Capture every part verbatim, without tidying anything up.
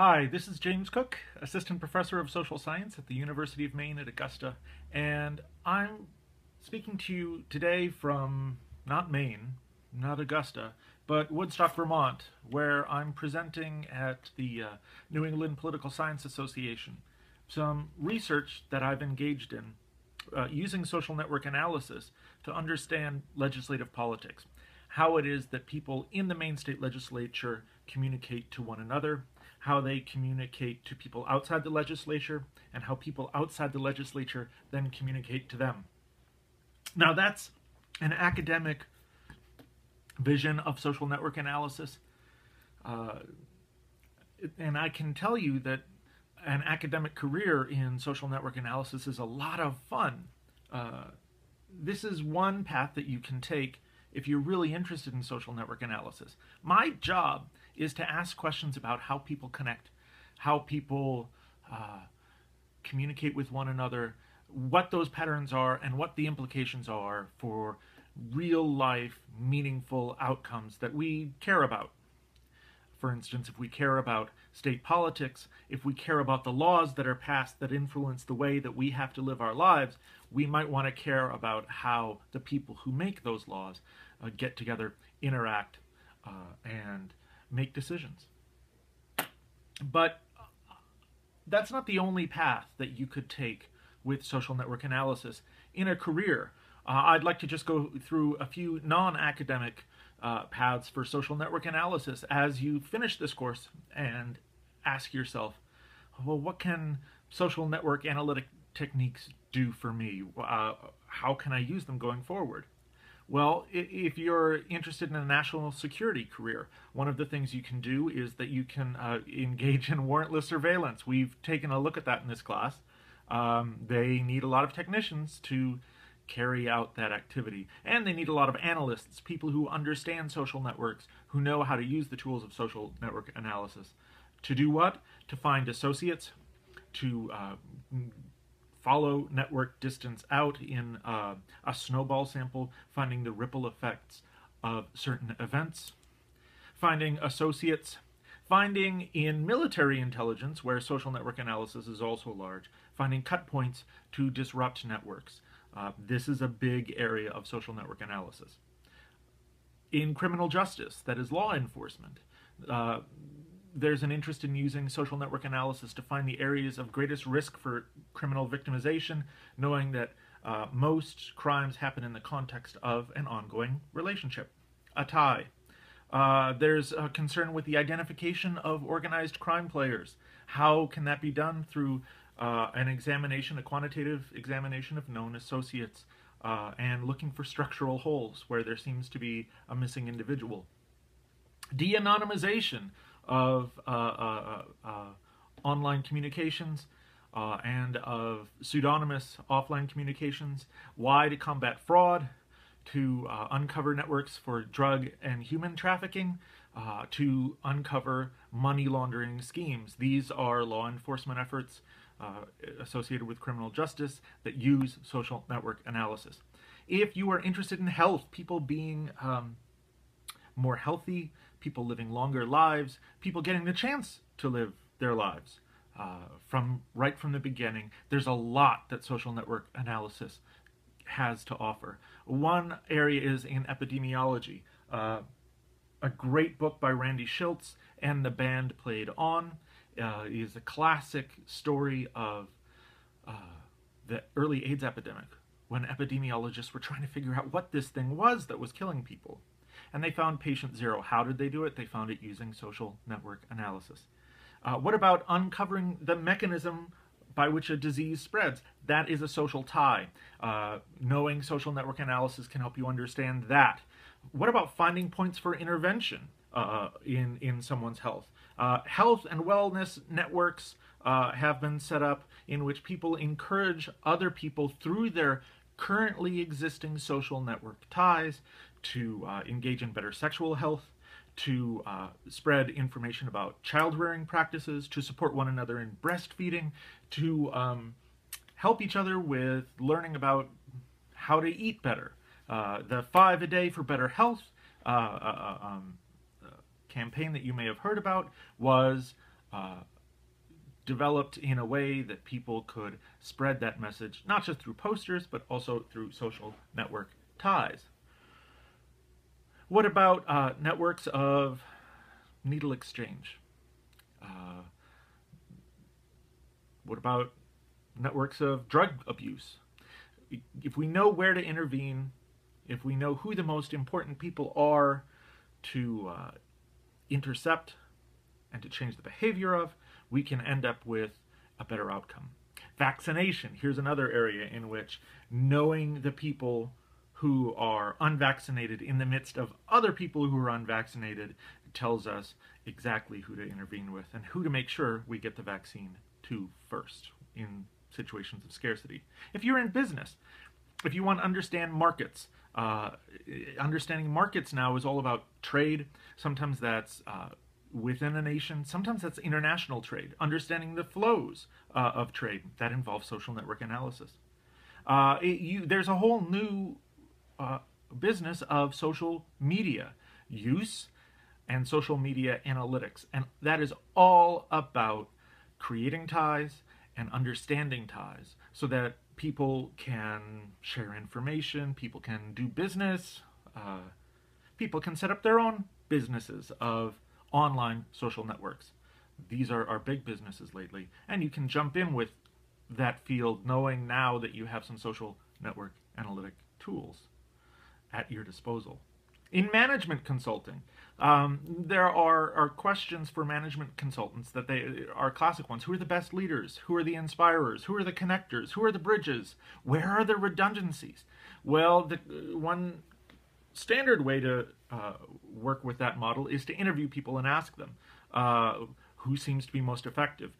Hi, this is James Cook, Assistant Professor of Social Science at the University of Maine at Augusta, and I'm speaking to you today from not Maine, not Augusta, but Woodstock, Vermont, where I'm presenting at the uh, New England Political Science Association some research that I've engaged in uh, using social network analysis to understand legislative politics, how it is that people in the Maine State legislature communicate to one another, how they communicate to people outside the legislature, and how people outside the legislature then communicate to them. Now, that's an academic vision of social network analysis, uh, and I can tell you that an academic career in social network analysis is a lot of fun. Uh, this is one path that you can take if you're really interested in social network analysis. My job is to ask questions about how people connect, how people uh, communicate with one another, what those patterns are, and what the implications are for real-life, meaningful outcomes that we care about. For instance, if we care about state politics, if we care about the laws that are passed that influence the way that we have to live our lives, we might want to care about how the people who make those laws uh, get together, interact, uh, and make decisions. But that's not the only path that you could take with social network analysis in a career. Uh, I'd like to just go through a few non-academic uh, paths for social network analysis as you finish this course and ask yourself, well, what can social network analytic techniques do for me? Uh, how can I use them going forward? Well, if you're interested in a national security career, one of the things you can do is that you can uh, engage in warrantless surveillance. We've taken a look at that in this class. Um, they need a lot of technicians to carry out that activity, and they need a lot of analysts, people who understand social networks, who know how to use the tools of social network analysis. To do what? To find associates, to uh, follow network distance out in uh, a snowball sample, finding the ripple effects of certain events, finding associates, finding in military intelligence, where social network analysis is also large, finding cut points to disrupt networks. Uh, this is a big area of social network analysis. In criminal justice, that is law enforcement, uh, there's an interest in using social network analysis to find the areas of greatest risk for criminal victimization, knowing that uh, most crimes happen in the context of an ongoing relationship, a tie. Uh, there's a concern with the identification of organized crime players. How can that be done? Through uh, an examination, a quantitative examination of known associates, uh, and looking for structural holes where there seems to be a missing individual. De-anonymization of uh, uh, uh, online communications uh, and of pseudonymous offline communications. Why? To combat fraud, to uh, uncover networks for drug and human trafficking, uh, to uncover money laundering schemes. These are law enforcement efforts uh, associated with criminal justice that use social network analysis. If you are interested in health, people being um, more healthy, people living longer lives, people getting the chance to live their lives uh, from right from the beginning. There's a lot that social network analysis has to offer. One area is in epidemiology. Uh, a great book by Randy Shilts, And the Band Played On, uh, is a classic story of uh, the early AIDS epidemic, when epidemiologists were trying to figure out what this thing was that was killing people. And they found patient zero. How did they do it? They found it using social network analysis. Uh, what about uncovering the mechanism by which a disease spreads? That is a social tie. Uh, knowing social network analysis can help you understand that. What about finding points for intervention uh, in, in someone's health? Uh, health and wellness networks uh, have been set up in which people encourage other people through their currently existing social network ties to uh, engage in better sexual health, to uh, spread information about child-rearing practices, to support one another in breastfeeding, to um, help each other with learning about how to eat better. Uh, the Five a Day for Better Health uh, uh, um, uh, campaign that you may have heard about was uh, developed in a way that people could spread that message, not just through posters, but also through social network ties. What about uh, networks of needle exchange? Uh, what about networks of drug abuse? If we know where to intervene, if we know who the most important people are to uh, intercept and to change the behavior of, we can end up with a better outcome. Vaccination, here's another area in which knowing the people who are unvaccinated in the midst of other people who are unvaccinated tells us exactly who to intervene with and who to make sure we get the vaccine to first in situations of scarcity. If you're in business, if you want to understand markets, uh, understanding markets now is all about trade. Sometimes that's uh, within a nation, sometimes that's international trade. Understanding the flows uh, of trade, that involves social network analysis. Uh, it, you, there's a whole new uh, business of social media use and social media analytics, and that is all about creating ties and understanding ties so that people can share information, people can do business, uh, people can set up their own businesses of online social networks. These are our big businesses lately, and you can jump in with that field knowing now that you have some social network analytic tools at your disposal. In management consulting, um, there are, are questions for management consultants that they are classic ones. Who are the best leaders? Who are the inspirers? Who are the connectors? Who are the bridges? Where are the redundancies? Well, the one standard way to uh, work with that model is to interview people and ask them uh, who seems to be most effective.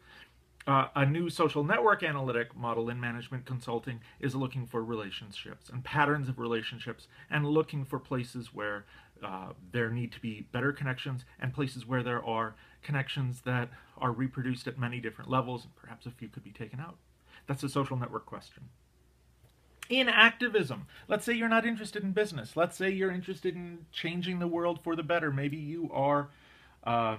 Uh, a new social network analytic model in management consulting is looking for relationships and patterns of relationships and looking for places where uh, there need to be better connections and places where there are connections that are reproduced at many different levels and perhaps a few could be taken out. That's a social network question. In activism, let's say you're not interested in business. Let's say you're interested in changing the world for the better. Maybe you are uh,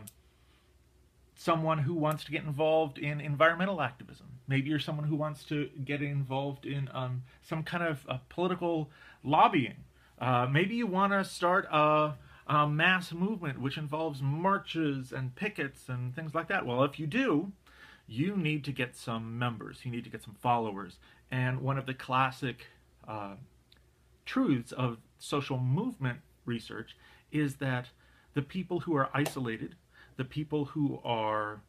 someone who wants to get involved in environmental activism. Maybe you're someone who wants to get involved in um, some kind of uh, political lobbying. Uh, maybe you want to start a, a mass movement which involves marches and pickets and things like that. Well, if you do, you need to get some members. You need to get some followers. And one of the classic uh, truths of social movement research is that the people who are isolated, the people who are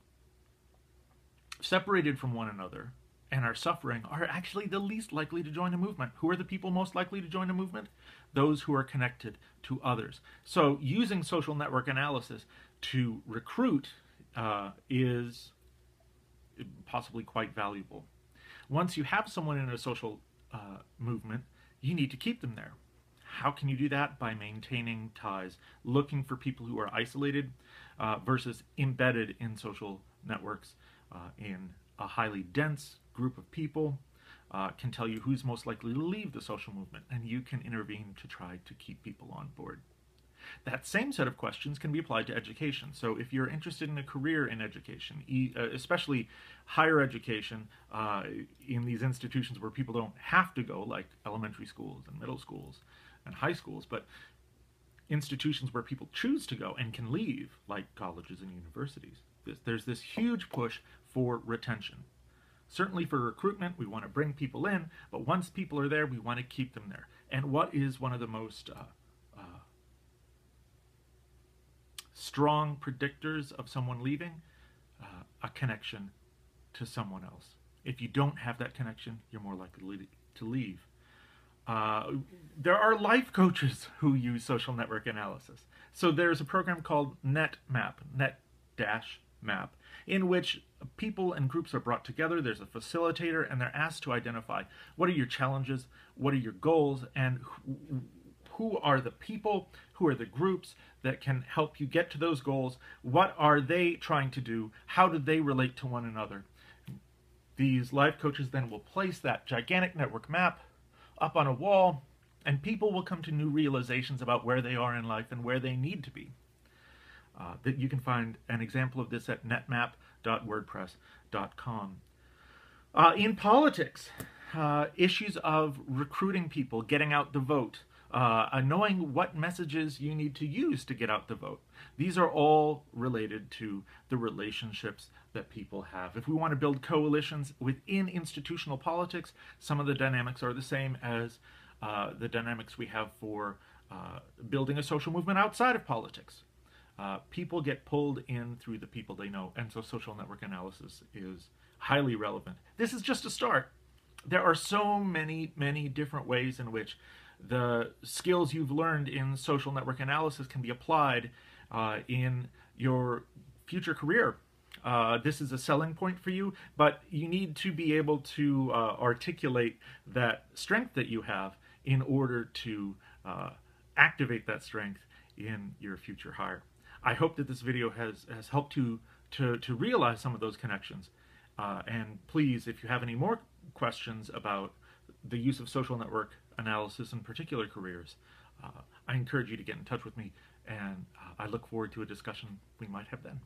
separated from one another and are suffering are actually the least likely to join a movement. Who are the people most likely to join a movement? Those who are connected to others. So using social network analysis to recruit uh, is possibly quite valuable. Once you have someone in a social uh, movement, you need to keep them there. How can you do that? By maintaining ties, looking for people who are isolated uh, versus embedded in social networks. Uh, in a highly dense group of people uh, can tell you who's most likely to leave the social movement, and you can intervene to try to keep people on board. That same set of questions can be applied to education. So if you're interested in a career in education, e especially higher education uh, in these institutions where people don't have to go, like elementary schools and middle schools and high schools, but institutions where people choose to go and can leave, like colleges and universities, there's this huge push for retention. Certainly for recruitment, we want to bring people in, but once people are there, we want to keep them there. And what is one of the most uh, uh, strong predictors of someone leaving? Uh, a connection to someone else. If you don't have that connection, you're more likely to leave. Uh, there are life coaches who use social network analysis. So there's a program called NetMap, net-map, in which people and groups are brought together. There's a facilitator, and they're asked to identify what are your challenges, what are your goals, and who are the people, who are the groups that can help you get to those goals, what are they trying to do, how do they relate to one another. These life coaches then will place that gigantic network map up on a wall, and people will come to new realizations about where they are in life and where they need to be. Uh, that you can find an example of this at netmap dot wordpress dot com. Uh, in politics, uh, issues of recruiting people, getting out the vote, uh, knowing what messages you need to use to get out the vote. These are all related to the relationships that people have. If we want to build coalitions within institutional politics, some of the dynamics are the same as uh, the dynamics we have for uh, building a social movement outside of politics. Uh, people get pulled in through the people they know, and so social network analysis is highly relevant. This is just a start. There are so many, many different ways in which the skills you've learned in social network analysis can be applied uh, in your future career. Uh, this is a selling point for you, but you need to be able to uh, articulate that strength that you have in order to uh, activate that strength in your future hire. I hope that this video has, has helped you to, to realize some of those connections. Uh, and please, if you have any more questions about the use of social network analysis in particular careers, uh, I encourage you to get in touch with me, and uh, I look forward to a discussion we might have then.